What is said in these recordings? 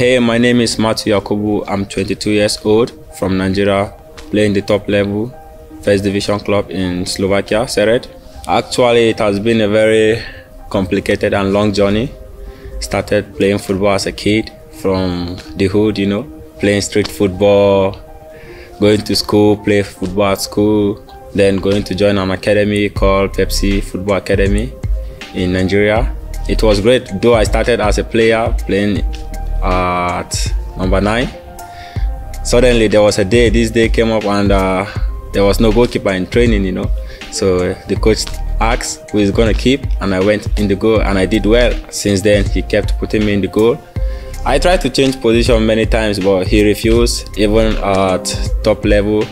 Hey, my name is Matthew Yakubu. I'm 22 years old from Nigeria, playing the top level, first division club in Slovakia, Sered. Actually, it has been a very complicated and long journey. Started playing football as a kid from the hood, you know, playing street football, going to school, play football at school, then going to join an academy called Pepsi Football Academy in Nigeria. It was great, though I started as a player, playing at number 9. Suddenly there was a day, this day came up and there was no goalkeeper in training, you know. So the coach asked who is going to keep, and I went in the goal and I did well. Since then, he kept putting me in the goal. I tried to change position many times, but he refused. Even at top level,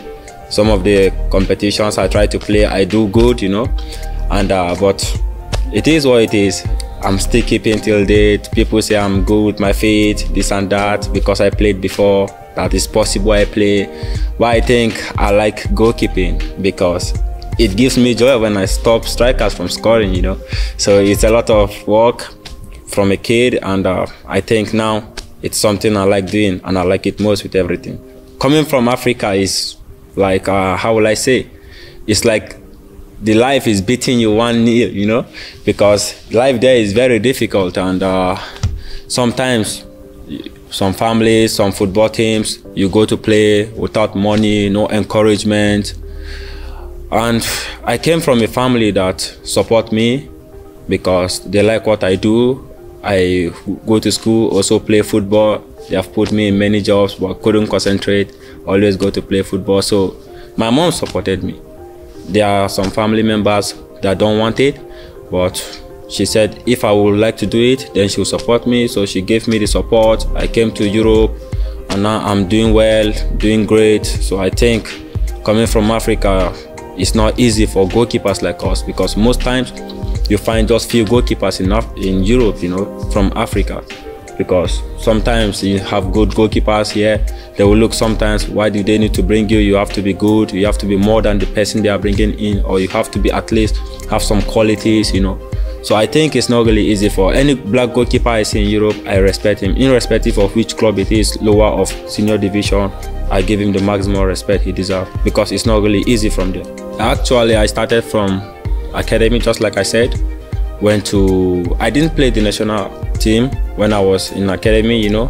some of the competitions I try to play, I do good, you know. And but it is what it is. I'm still keeping till date. People say I'm good with my feet, this and that, because I played before. That is possible I play. But I think I like goalkeeping because it gives me joy when I stop strikers from scoring, you know. So it's a lot of work from a kid, and I think now it's something I like doing and I like it most with everything. Coming from Africa is like, how will I say? It's like the life is beating you 1-0, you know, because life there is very difficult, and sometimes some families, some football teams, you go to play without money, no encouragement. And I came from a family that support me because they like what I do. I go to school, also play football. They have put me in many jobs, but couldn't concentrate, always go to play football. So my mom supported me. There are some family members that don't want it, but she said if I would like to do it, then she will support me. So she gave me the support. I came to Europe and now I'm doing well, doing great. So I think coming from Africa, it's not easy for goalkeepers like us, because most times you find just few goalkeepers in Europe, you know, from Africa. Because sometimes you have good goalkeepers here, they will look sometimes, why do they need to bring you? You have to be good, you have to be more than the person they are bringing in, or you have to be at least have some qualities, you know. So I think it's not really easy for any black goalkeeper I see in Europe. I respect him, irrespective of which club it is, lower or senior division. I give him the maximum respect he deserves, because it's not really easy from there. Actually, I started from academy, just like I said. I didn't play the national team when I was in academy, you know.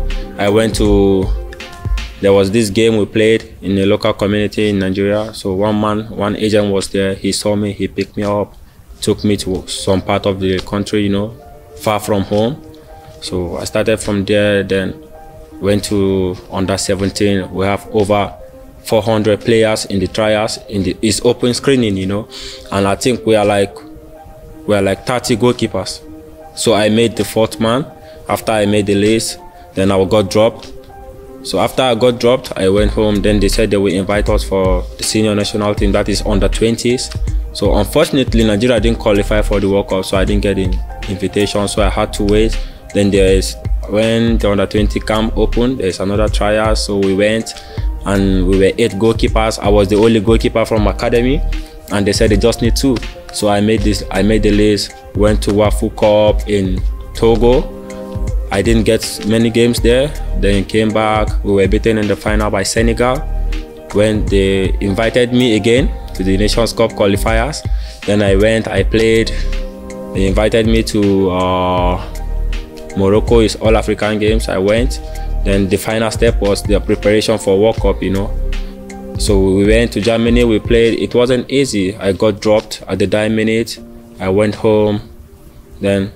There was this game we played in a local community in Nigeria. So one agent was there, he saw me, he picked me up, took me to some part of the country, you know, far from home. So I started from there, then went to under 17. We have over 400 players in the trials, it's open screening, you know, and I think we are like 30 goalkeepers. So I made the 4th man. After I made the list, then I got dropped. So after I got dropped, I went home. Then they said they will invite us for the senior national team, that is under 20s. So unfortunately, Nigeria didn't qualify for the World Cup, so I didn't get an invitation. So I had to wait. Then when the under 20 camp opened, there's another trial. So we went, and we were 8 goalkeepers. I was the only goalkeeper from academy, and they said they just need 2. So I made the list, went to Wafu Cup in Togo. I didn't get many games there. Then came back, we were beaten in the final by Senegal. When they invited me again to the Nations Cup qualifiers, then I went, I played. They invited me to Morocco, it's all African games, I went. Then the final step was the preparation for World Cup, you know. So we went to Germany, we played. It wasn't easy. I got dropped at the dying minute. I went home. Then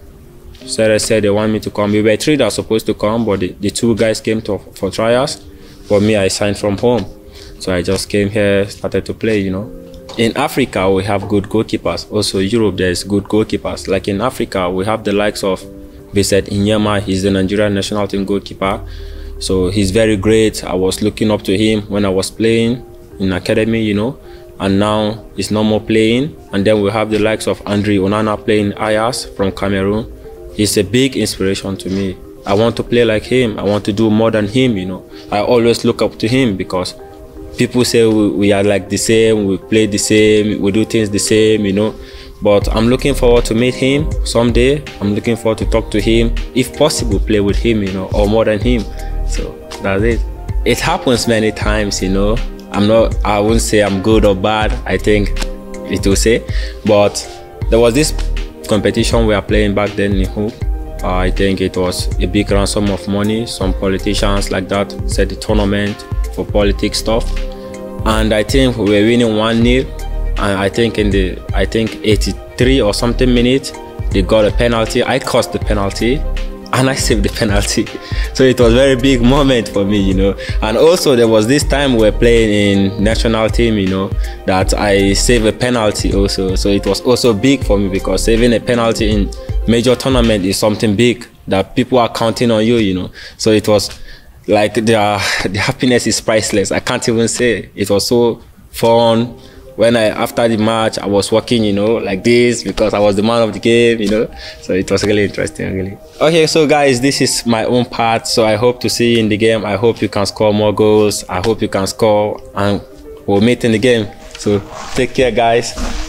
Sered said they want me to come. We were 3 that were supposed to come, but the 2 guys came for trials. For me, I signed from home. So I just came here, started to play, you know. In Africa, we have good goalkeepers. Also Europe, there's good goalkeepers. Like in Africa, we have the likes of Bisset Inyama. He's the Nigerian national team goalkeeper. So he's very great. I was looking up to him when I was playing in academy, you know, and now it's no more playing. And then we have the likes of Andre Onana playing Ajax from Cameroon. He's a big inspiration to me. I want to play like him. I want to do more than him, you know. I always look up to him because people say we are like the same, we play the same, we do things the same, you know. But I'm looking forward to meet him someday. I'm looking forward to talk to him. If possible, play with him, you know, or more than him. So that's it. It happens many times, you know. I wouldn't say I'm good or bad, I think it will say. But there was this competition we were playing back then in hoop. I think it was a big ransom of money. Some politicians like that set the tournament for politics stuff. And I think we were winning 1-0. And I think in the 83 or something minutes, they got a penalty. I caused the penalty and I saved the penalty. So it was a very big moment for me, you know. And also there was this time we were playing in national team, you know, that I saved a penalty also. So it was also big for me, because saving a penalty in major tournament is something big that people are counting on you, you know. So it was like the happiness is priceless. I can't even say. It was so fun. When after the match, I was walking, you know, like this, because I was the man of the game, you know. So it was really interesting, really. Okay, so guys, this is my own part. So I hope to see you in the game. I hope you can score more goals. I hope you can score, and we'll meet in the game. So take care, guys.